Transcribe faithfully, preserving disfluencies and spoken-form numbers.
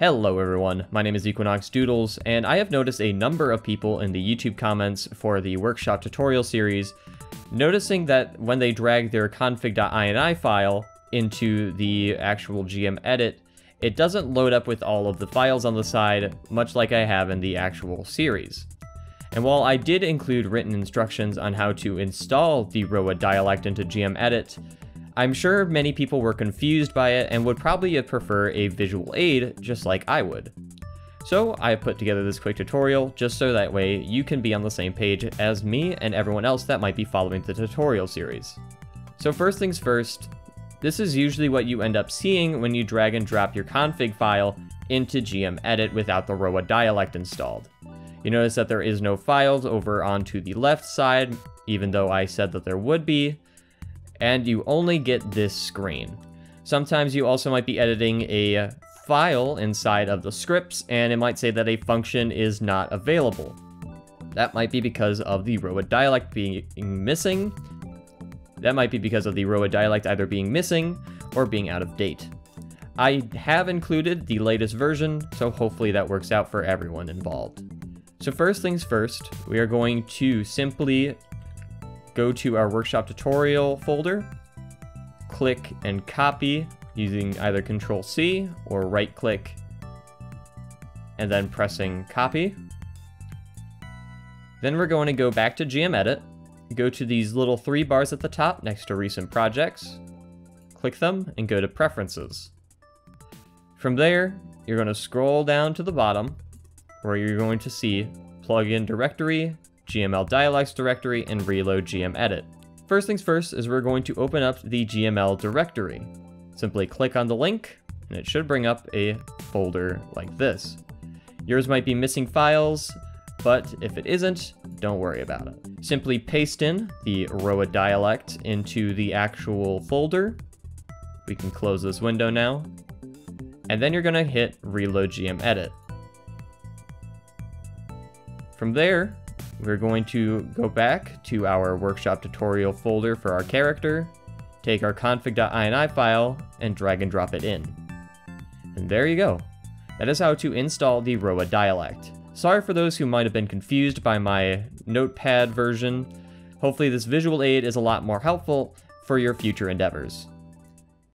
Hello everyone, my name is Equinox Doodles, and I have noticed a number of people in the YouTube comments for the workshop tutorial series noticing that when they drag their config.ini file into the actual GMEdit, it doesn't load up with all of the files on the side, much like I have in the actual series. And while I did include written instructions on how to install the R O A dialect into GMEdit, I'm sure many people were confused by it and would probably prefer a visual aid, just like I would. So I put together this quick tutorial just so that way you can be on the same page as me and everyone else that might be following the tutorial series. So first things first, this is usually what you end up seeing when you drag and drop your config file into GMEdit without the R O A dialect installed. You notice that there is no files over onto the left side, even though I said that there would be, and you only get this screen. Sometimes you also might be editing a file inside of the scripts, and it might say that a function is not available. That might be because of the R O A dialect being missing. That might be because of the R O A dialect either being missing or being out of date. I have included the latest version, so hopefully that works out for everyone involved. So first things first, we are going to simply go to our workshop tutorial folder, click and copy using either control C or right click and then pressing copy. Then we're going to go back to GMEdit, go to these little three bars at the top next to recent projects, click them and go to preferences. From there, you're going to scroll down to the bottom where you're going to see plugin directory, G M L dialects directory, and reload GMEdit. First things first is we're going to open up the G M L directory. Simply click on the link and it should bring up a folder like this. Yours might be missing files, but if it isn't, don't worry about it. Simply paste in the R O A dialect into the actual folder. We can close this window now. And then you're gonna hit reload GMEdit. From there, we're going to go back to our workshop tutorial folder for our character, take our config.ini file, and drag and drop it in. And there you go. That is how to install the R O A dialect. Sorry for those who might have been confused by my notepad version. Hopefully this visual aid is a lot more helpful for your future endeavors.